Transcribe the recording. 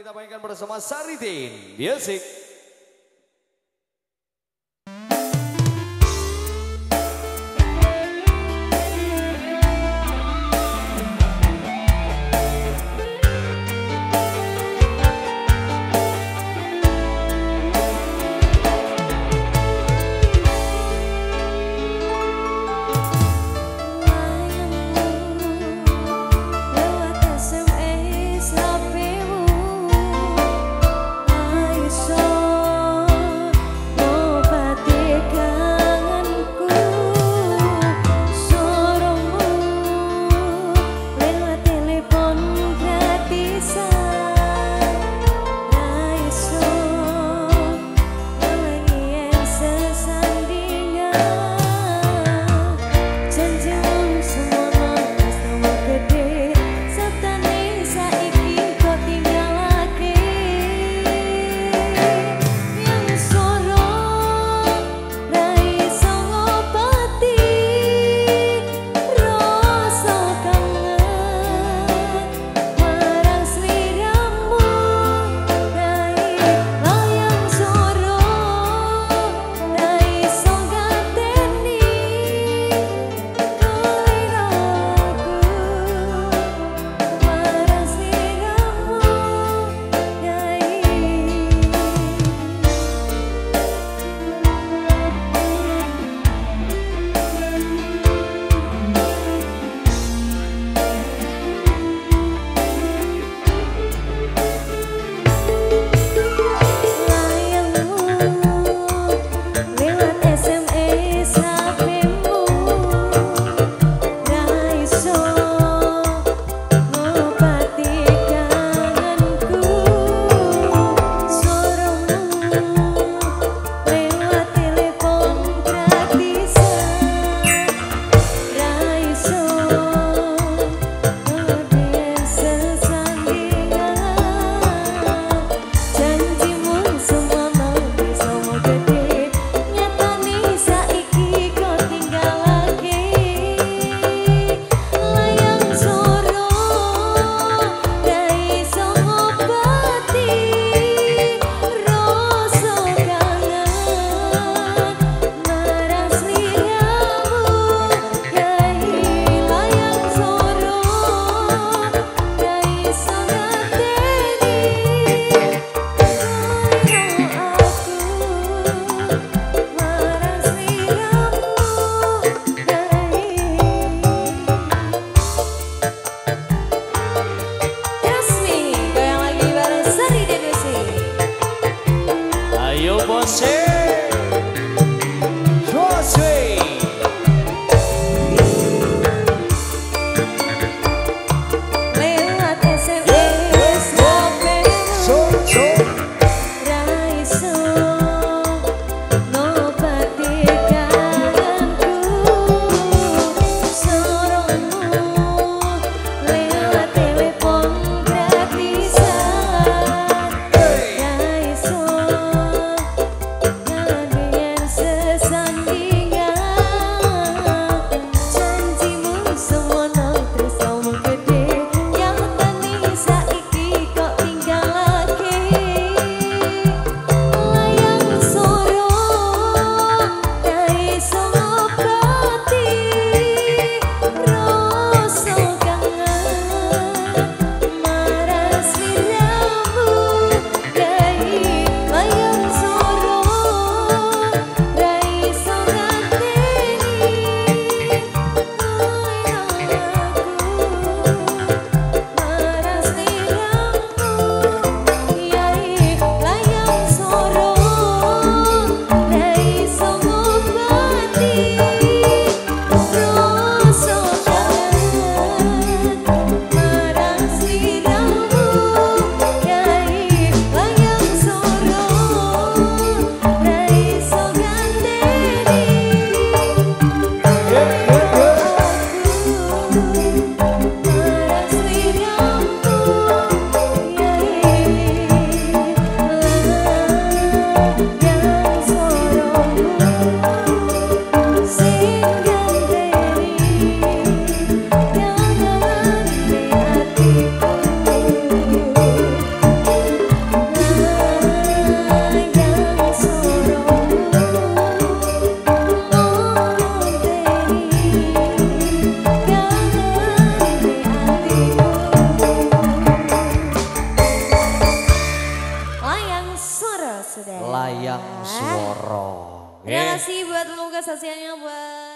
kita mainkan bersama Zariden Music. Suara sudah. Layang suara. Terima kasih buat Lukas, hasilnya buat.